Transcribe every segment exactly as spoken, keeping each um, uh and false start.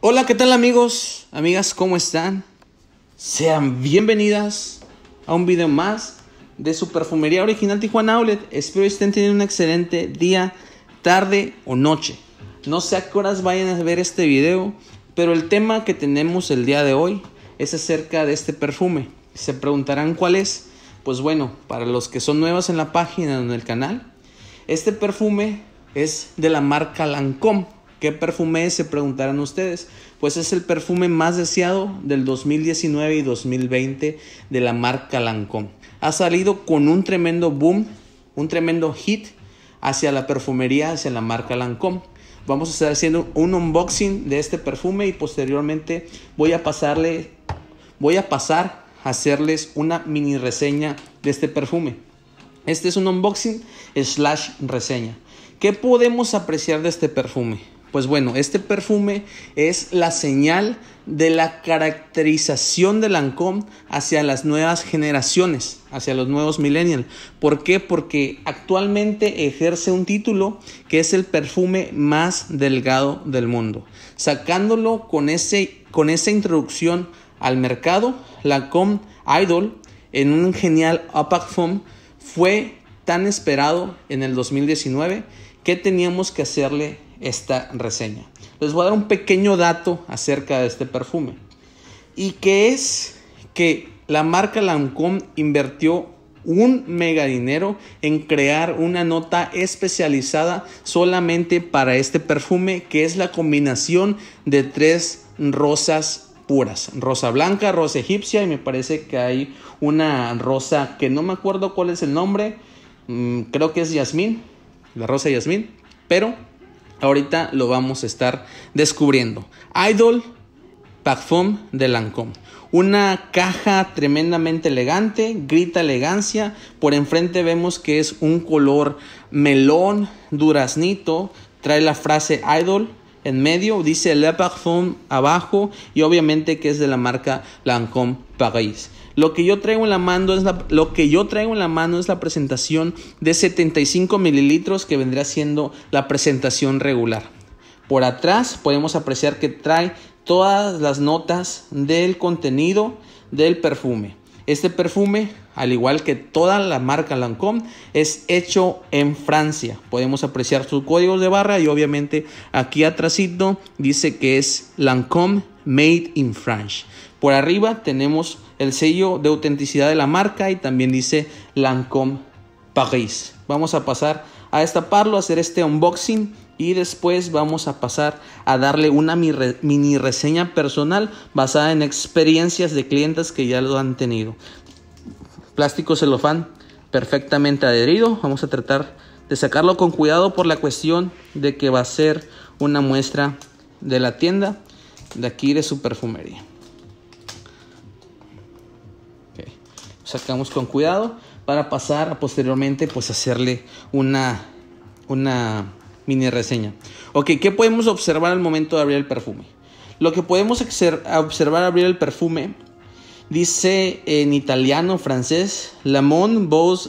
Hola, ¿qué tal amigos? Amigas, ¿cómo están? Sean bienvenidas a un video más de su perfumería original Tijuana Outlet. Espero estén teniendo un excelente día, tarde o noche. No sé a qué horas vayan a ver este video, pero el tema que tenemos el día de hoy es acerca de este perfume. Se preguntarán cuál es. Pues bueno, para los que son nuevos en la página o en el canal, este perfume es de la marca Lancôme. ¿Qué perfume es? Se preguntarán ustedes. Pues es el perfume más deseado del dos mil diecinueve y dos mil veinte de la marca Lancôme. Ha salido con un tremendo boom, un tremendo hit hacia la perfumería, hacia la marca Lancôme. Vamos a estar haciendo un unboxing de este perfume y posteriormente voy a pasarle, voy a pasar a hacerles una mini reseña de este perfume. Este es un unboxing slash reseña. ¿Qué podemos apreciar de este perfume? Pues bueno, este perfume es la señal de la caracterización de Lancôme hacia las nuevas generaciones, hacia los nuevos millennials. ¿Por qué? Porque actualmente ejerce un título que es el perfume más delgado del mundo. Sacándolo con, ese, con esa introducción al mercado, Lancôme Idôle, en un genial Opaque Foam, fue tan esperado en el dos mil diecinueve que teníamos que hacerle esta reseña. Les voy a dar un pequeño dato acerca de este perfume, y que es que la marca Lancôme invirtió un mega dinero en crear una nota especializada solamente para este perfume, que es la combinación de tres rosas puras: rosa blanca, rosa egipcia y me parece que hay una rosa que no me acuerdo cuál es el nombre, creo que es jazmín, la rosa jazmín, pero ahorita lo vamos a estar descubriendo. Idôle Parfum de Lancôme. Una caja tremendamente elegante, grita elegancia. Por enfrente vemos que es un color melón, duraznito. Trae la frase Idôle en medio, dice Le Parfum abajo y obviamente que es de la marca Lancôme Paris. Lo que yo traigo en la mano es la, lo que yo traigo en la mano es la presentación de setenta y cinco mililitros, que vendría siendo la presentación regular. Por atrás podemos apreciar que trae todas las notas del contenido del perfume. Este perfume, al igual que toda la marca Lancôme, es hecho en Francia. Podemos apreciar sus códigos de barra y obviamente aquí atrásito dice que es Lancôme Made in France. Por arriba tenemos el sello de autenticidad de la marca y también dice Lancôme Paris. Vamos a pasar a destaparlo, a hacer este unboxing y después vamos a pasar a darle una mini reseña personal basada en experiencias de clientes que ya lo han tenido. Plástico celofán perfectamente adherido. Vamos a tratar de sacarlo con cuidado por la cuestión de que va a ser una muestra de la tienda de aquí de su perfumería. Sacamos con cuidado para pasar a posteriormente pues hacerle una, una mini reseña. Ok, ¿qué podemos observar al momento de abrir el perfume? Lo que podemos observar al abrir el perfume dice en italiano, francés, Lamont Beaux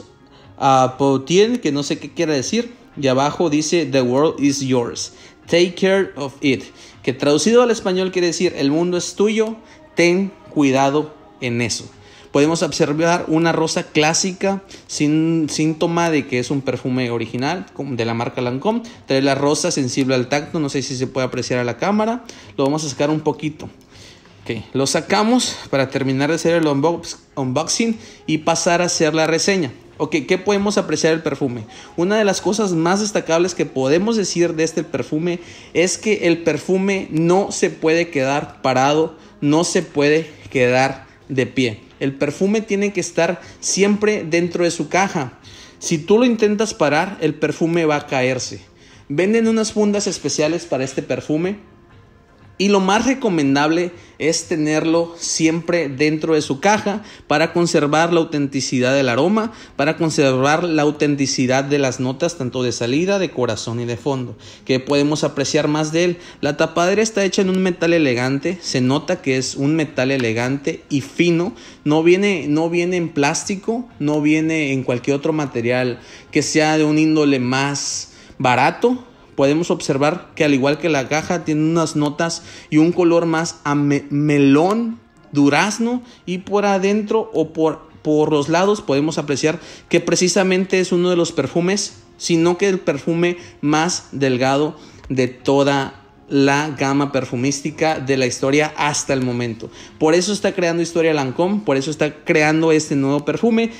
Pautier, que no sé qué quiere decir. Y abajo dice The world is yours, take care of it. Que traducido al español quiere decir el mundo es tuyo, ten cuidado en eso. Podemos observar una rosa clásica, sin síntoma de que es un perfume original de la marca Lancôme. Trae la rosa sensible al tacto, no sé si se puede apreciar a la cámara. Lo vamos a sacar un poquito. Okay, lo sacamos para terminar de hacer el unboxing y pasar a hacer la reseña. Ok, ¿qué podemos apreciar del perfume? Una de las cosas más destacables que podemos decir de este perfume es que el perfume no se puede quedar parado, no se puede quedar de pie. El perfume tiene que estar siempre dentro de su caja. Si tú lo intentas parar, el perfume va a caerse. Venden unas fundas especiales para este perfume y lo más recomendable es tenerlo siempre dentro de su caja para conservar la autenticidad del aroma, para conservar la autenticidad de las notas, tanto de salida, de corazón y de fondo. ¿Qué podemos apreciar más de él? La tapadera está hecha en un metal elegante, se nota que es un metal elegante y fino, no viene, no viene en plástico, no viene en cualquier otro material que sea de un índole más barato. podemos observar que al igual que la caja tiene unas notas y un color más a me melón, durazno, y por adentro o por, por los lados podemos apreciar que precisamente es uno de los perfumes, sino que el perfume más delgado de toda la gama perfumística de la historia hasta el momento. Por eso está creando historia Lancôme, por eso está creando este nuevo perfume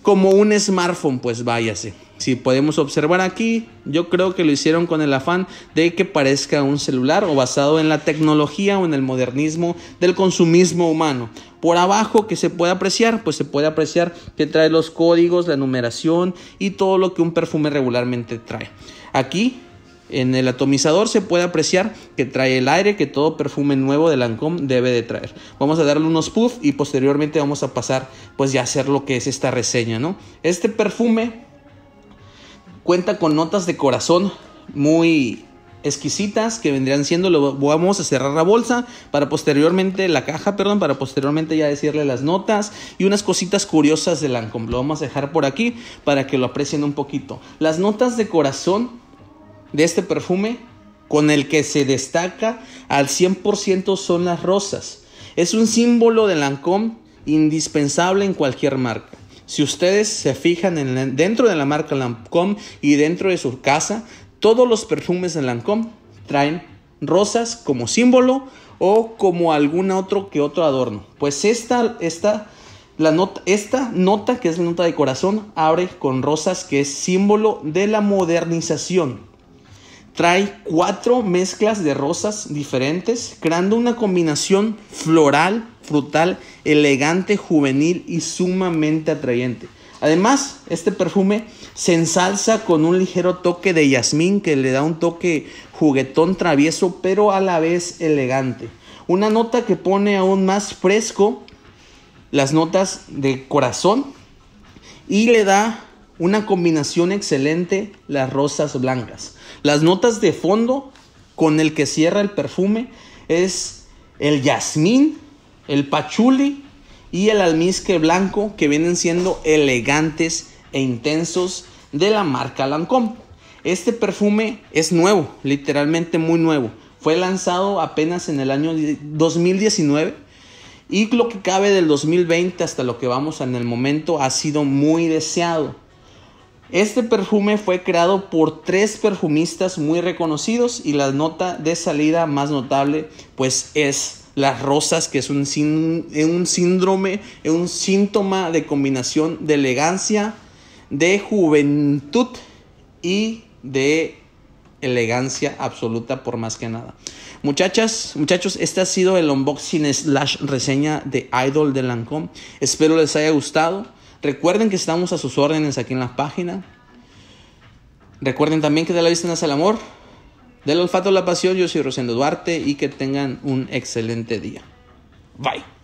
como un smartphone, pues váyase. Si podemos observar aquí, yo creo que lo hicieron con el afán de que parezca un celular o basado en la tecnología o en el modernismo del consumismo humano. Por abajo, que se puede apreciar, pues se puede apreciar que trae los códigos, la numeración y todo lo que un perfume regularmente trae. Aquí en el atomizador se puede apreciar que trae el aire que todo perfume nuevo de Lancôme debe de traer. Vamos a darle unos puffs y posteriormente vamos a pasar pues ya a hacer lo que es esta reseña, ¿no? Este perfume cuenta con notas de corazón muy exquisitas que vendrían siendo, lo vamos a cerrar la bolsa para posteriormente, la caja, perdón, para posteriormente ya decirle las notas y unas cositas curiosas de Lancôme. Lo vamos a dejar por aquí para que lo aprecien un poquito. Las notas de corazón de este perfume, con el que se destaca al cien por ciento, son las rosas. Es un símbolo de Lancôme indispensable en cualquier marca. Si ustedes se fijan en la, dentro de la marca Lancôme y dentro de su casa, todos los perfumes de Lancôme traen rosas como símbolo o como algún otro que otro adorno. Pues esta, esta, la nota, esta nota, que es la nota de corazón, abre con rosas, que es símbolo de la modernización. Trae cuatro mezclas de rosas diferentes, creando una combinación floral, frutal, elegante, juvenil y sumamente atrayente. Además, este perfume se ensalza con un ligero toque de jazmín que le da un toque juguetón, travieso, pero a la vez elegante. Una nota que pone aún más fresco las notas de corazón y le da una combinación excelente las rosas blancas. Las notas de fondo con el que cierra el perfume es el jazmín, el pachuli y el almizcle blanco, que vienen siendo elegantes e intensos de la marca Lancôme. Este perfume es nuevo, literalmente muy nuevo. Fue lanzado apenas en el año dos mil diecinueve. Y lo que cabe del dos mil veinte hasta lo que vamos en el momento ha sido muy deseado. Este perfume fue creado por tres perfumistas muy reconocidos y la nota de salida más notable pues es las rosas, que es un, un síndrome, un síntoma de combinación de elegancia, de juventud y de elegancia absoluta, por más que nada. Muchachas, muchachos, este ha sido el unboxing slash reseña de Idôle de Lancôme. Espero les haya gustado. Recuerden que estamos a sus órdenes aquí en la página. Recuerden también que de la vista nace el amor, del olfato la pasión. Yo soy Rosendo Duarte y que tengan un excelente día. Bye.